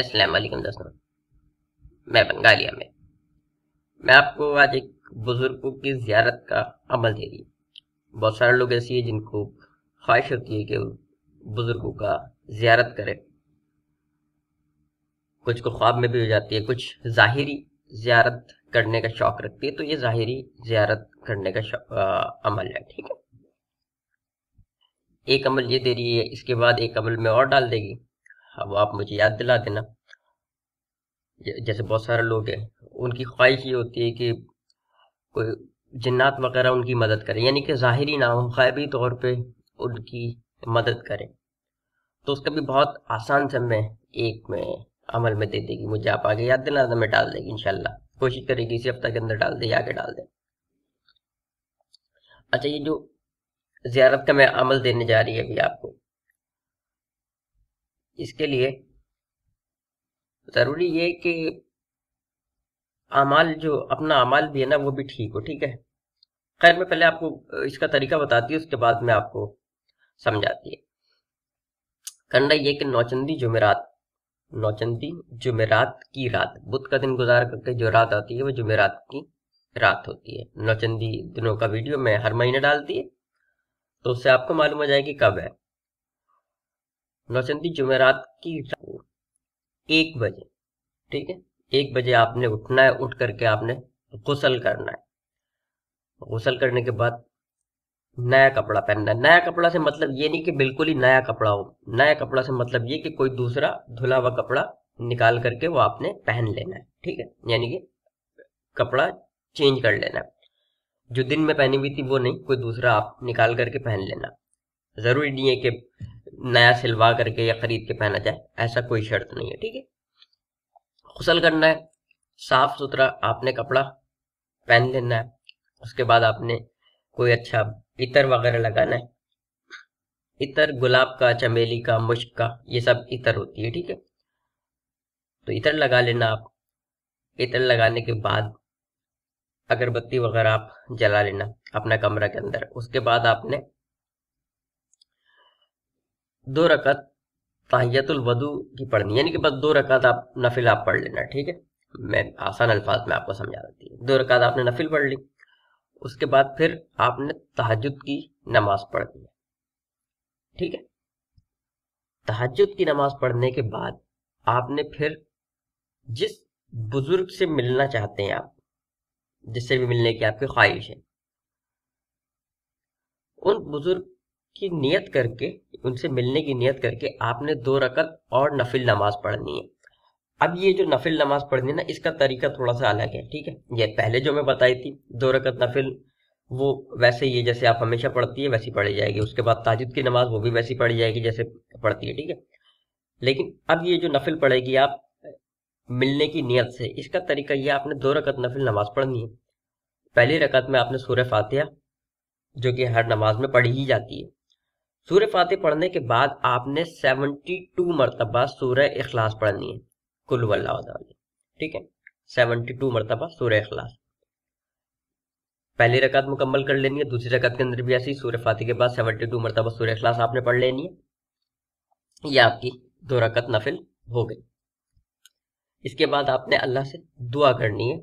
अस्सलाम वालेकुम दोस्तों, मैं बंगालिया में मैं आपको आज एक बुज़ुर्गों की ज़ियारत का अमल दे रही। बहुत सारे लोग ऐसे हैं जिनको ख्वाहिश होती है कि बुज़ुर्गों का ज़ियारत करें। कुछ को ख्वाब में भी हो जाती है, कुछ ज़ाहिरी ज़ियारत करने का शौक़ रखती है। तो ये ज़ाहिरी ज़ियारत करने का अमल है, ठीक है। एक अमल ये दे रही है, इसके बाद एक अमल में और डाल देगी। अब आप मुझे याद दिला देना। जैसे बहुत सारे लोग हैं, उनकी ख्वाहिश ये होती है कि कोई जिन्नात वगैरह उनकी मदद करें, यानी कि ज़ाहिरी ना हो, ख्वाबी तौर पे उनकी मदद करें। तो उसका भी बहुत आसान से मैं एक में अमल में दे देगी। मुझे आप आगे याद दिला देना, मैं डाल देगी इंशाल्लाह। कोशिश करेगी इसी हफ्ते के अंदर डाल दे, आगे डाल दे। अच्छा, ये जो ज़ियारत का मैं अमल देने जा रही है अभी आपको, इसके लिए ज़रूरी ये कि अमाल जो अपना अमाल भी है ना, वो भी ठीक हो, ठीक है। खैर, मैं पहले आपको इसका तरीका बताती हूँ, उसके बाद में आपको समझाती है। करना ये कि नौचंदी जुमेरात की रात, बुध का दिन गुजार करके जो रात आती है वो जुमेरात की रात होती है। नौचंदी दिनों का वीडियो मैं हर महीने डालती है, तो उससे आपको मालूम हो जाएगी कब है। नौचंदी जुमेरात की 1 बजे, ठीक है, 1 बजे आपने उठना है। उठ करके आपने गुसल करना है। गुसल करने के बाद नया कपड़ा पहनना है। नया कपड़ा से मतलब ये नहीं कि बिल्कुल ही नया कपड़ा हो। नया कपड़ा से मतलब ये कि कोई दूसरा धुला हुआ कपड़ा निकाल करके वो आपने पहन लेना है, ठीक है। यानी कि कपड़ा चेंज कर लेना है। जो दिन में पहनी हुई थी वो नहीं, कोई दूसरा आप निकाल करके पहन लेना। ज़रूरी नहीं है कि नया सिलवा करके या खरीद के पहना जाए, ऐसा कोई शर्त नहीं है, ठीक है। गुसल करना है, साफ सुथरा आपने कपड़ा पहन लेना है। उसके बाद आपने कोई अच्छा इतर वगैरह लगाना है। इतर गुलाब का, चमेली का, मुश्क का, ये सब इतर होती है, ठीक है। तो इतर लगा लेना आप। इतर लगाने के बाद अगरबत्ती वगैरह आप जला लेना अपना कमरा के अंदर। उसके बाद आपने 2 रकात तहियतुल वदू की पढ़नी, यानी कि बस 2 रकात आप नफिल आप पढ़ लेना, ठीक है। मैं आसान अल्फाज में आपको समझा देती हूँ। 2 रकात आपने नफिल पढ़ ली। उसके बाद फिर आपने तहज्जुद की नमाज पढ़नी है, ठीक है। तहज्जुद की नमाज पढ़ने के बाद आपने फिर जिस बुज़ुर्ग से मिलना चाहते हैं आप, जिससे भी मिलने की आपकी ख्वाहिश है, उन बुज़ुर्ग की नियत करके, उनसे मिलने की नियत करके आपने 2 रकात और नफिल नमाज पढ़नी है। अब ये जो नफिल नमाज पढ़नी है ना, इसका तरीका थोड़ा सा अलग है, ठीक है। ये पहले जो मैं बताई थी 2 रकात नफिल, वो वैसे ही है जैसे आप हमेशा पढ़ती है वैसी पढ़ी जाएगी। उसके बाद तहज्जुद की नमाज, वो भी वैसी पढ़ी जाएगी जैसे पढ़ती है, ठीक है। लेकिन अब ये जो नफिल पढ़ेगी आप मिलने की नियत से, इसका तरीका यह, आपने 2 रकात नफिल नमाज पढ़नी है। पहली रकात में आपने सूरह फातिहा, जो कि हर नमाज में पढ़ी ही जाती है, सूरह फातिहा पढ़ने के बाद आपने 72 मरतबा सूरह इखलास पढ़नी है, कुल वल्लाहु अहद, ठीक है। 72 मरतबा सूरह इखलास पहली रकात मुकम्मल कर लेनी है। दूसरी रकात के अंदर भी ऐसी सूरह फातिहा के बाद 72 मरतबा सूरह इखलास आपने पढ़ लेनी है। यह आपकी 2 रकात नफिल हो गई। इसके बाद आपने अल्लाह से दुआ करनी है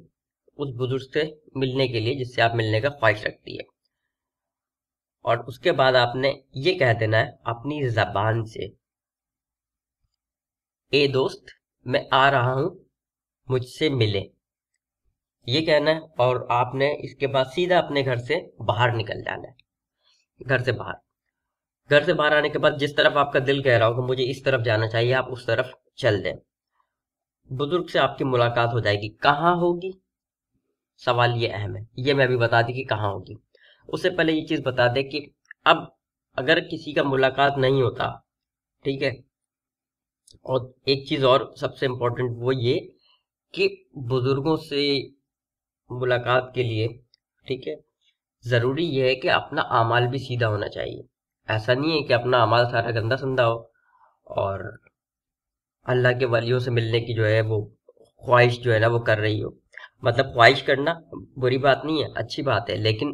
उस बुजुर्ग से मिलने के लिए जिससे आप मिलने का ख्वाहिश रखती है। और उसके बाद आपने ये कह देना है अपनी ज़बान से, ए दोस्त मैं आ रहा हूँ, मुझसे मिले, ये कहना है। और आपने इसके बाद सीधा अपने घर से बाहर निकल जाना है। घर से बाहर आने के बाद जिस तरफ आपका दिल कह रहा होगा मुझे इस तरफ जाना चाहिए, आप उस तरफ चल दें। बुजुर्ग से आपकी मुलाकात हो जाएगी। कहाँ होगी, सवाल ये अहम है। ये मैं भी बता दी कि कहाँ होगी। उससे पहले ये चीज़ बता दें कि अब अगर किसी का मुलाकात नहीं होता, ठीक है। और एक चीज़ और सबसे इम्पोर्टेंट वो ये कि बुज़ुर्गों से मुलाकात के लिए, ठीक है, ज़रूरी यह है कि अपना अमाल भी सीधा होना चाहिए। ऐसा नहीं है कि अपना अमाल सारा गंदा संदा हो और अल्लाह के वलियों से मिलने की जो है वो ख्वाहिश जो है ना वो कर रही हो। मतलब ख्वाहिश करना बुरी बात नहीं है, अच्छी बात है, लेकिन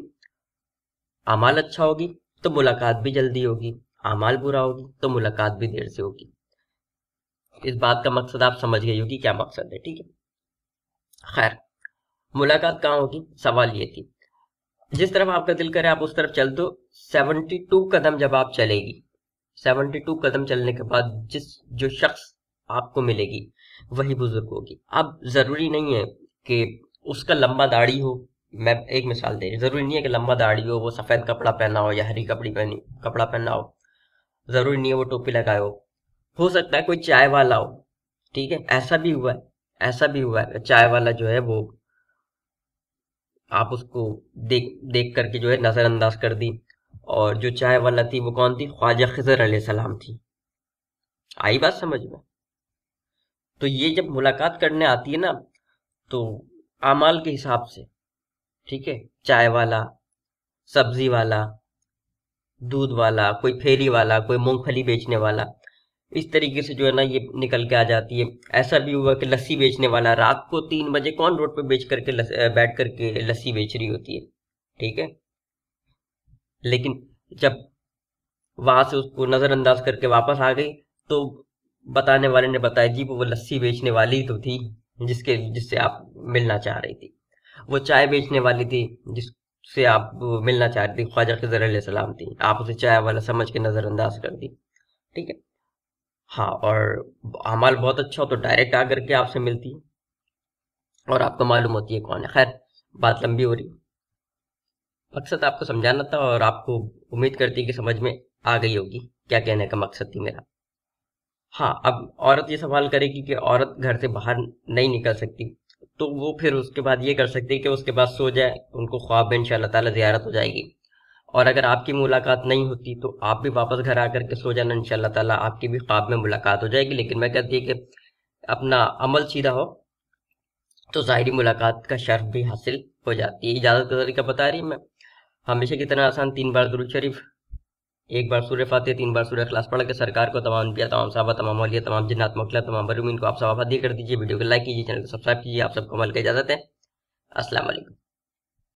अमाल अच्छा होगी तो मुलाकात भी जल्दी होगी, अमाल बुरा होगी तो मुलाकात भी देर से होगी। इस बात का मकसद आप समझ गए होगी क्या मकसद है, ठीक है। खैर, मुलाकात कहाँ होगी, सवाल ये थी। जिस तरफ आपका दिल करे आप उस तरफ चल दो। 72 कदम जब आप चलेगी, 72 कदम चलने के बाद जो शख्स आपको मिलेगी वही बुजुर्ग होगी। अब जरूरी नहीं है कि उसका लंबा दाढ़ी हो, मैं एक मिसाल दे रही, जरूरी नहीं है कि लंबा दाढ़ी हो, वो सफ़ेद कपड़ा पहना हो या हरी कपड़ा पहना हो, जरूरी नहीं है वो टोपी लगाए हो सकता है कोई चाय वाला हो, ठीक है। ऐसा भी हुआ है चाय वाला जो है वो आप उसको देख करके जो है नज़रअंदाज कर दी, और जो चाय वाला थी वो कौन थी, ख्वाजा खिजर अलैहिस्सलाम थी। आई बात समझ में? तो ये जब मुलाकात करने आती है ना तो आमाल के हिसाब से, ठीक है, चाय वाला, सब्जी वाला, दूध वाला, कोई फेरी वाला, कोई मूंगफली बेचने वाला, इस तरीके से जो है ना ये निकल के आ जाती है। ऐसा भी हुआ कि लस्सी बेचने वाला, रात को 3 बजे कौन रोड पे बैठ करके लस्सी बेच रही होती है, ठीक है। लेकिन जब वहां से उसको नज़रअंदाज करके वापस आ गई तो बताने वाले ने बताया जी वो लस्सी बेचने वाली तो थी जिससे आप मिलना चाह रही थी, वो चाय बेचने वाली थी जिससे आप मिलना चाह रही थी, ख्वाजा खिजर अलैहिस्सलाम थी, आप उसे चाय वाला समझ के नज़रअंदाज कर दी, ठीक है। हाँ, और अमाल बहुत अच्छा हो तो डायरेक्ट आकर के आपसे मिलती है और आपको मालूम होती है कौन है। खैर, बात लंबी हो रही, मकसद आपको समझाना था और आपको उम्मीद करती है कि समझ में आ गई होगी क्या कहने का मकसद थी मेरा। हाँ, अब औरत ये सवाल करेगी कि औरत घर से बाहर नहीं निकल सकती, तो वो फिर उसके बाद ये कर सकती है कि उसके बाद सो जाए, उनको ख्वाब में इंशाअल्लाह ताला ज़ियारत हो जाएगी। और अगर आपकी मुलाकात नहीं होती तो आप भी वापस घर आकर के सो जाना, इंशाल्लाह ताला आपकी भी ख्वाब में मुलाकात हो जाएगी। लेकिन मैं कहती है कि अपना अमल सीधा हो तो ज़ाहिरी मुलाकात का शर्फ भी हासिल हो जाती है। इजाज़त का तरीका बता रही मैं, हमेशा की तरह आसान 3 बार दुरूद शरीफ, 1 बार सूरह फातिहा, 3 बार सूरह इखलास पढ़ के सरकार को, तमाम अंबिया, तमाम साहबा, तमाम औलिया, तमाम जिन्नात, मखला, तमाम मरहूमीन को आप सवाब अदा कर दीजिए। वीडियो को लाइक कीजिए, चैनल को सब्सक्राइब कीजिए। आप सबको अमल की इजाज़त है। अस्सलाम वालेकुम।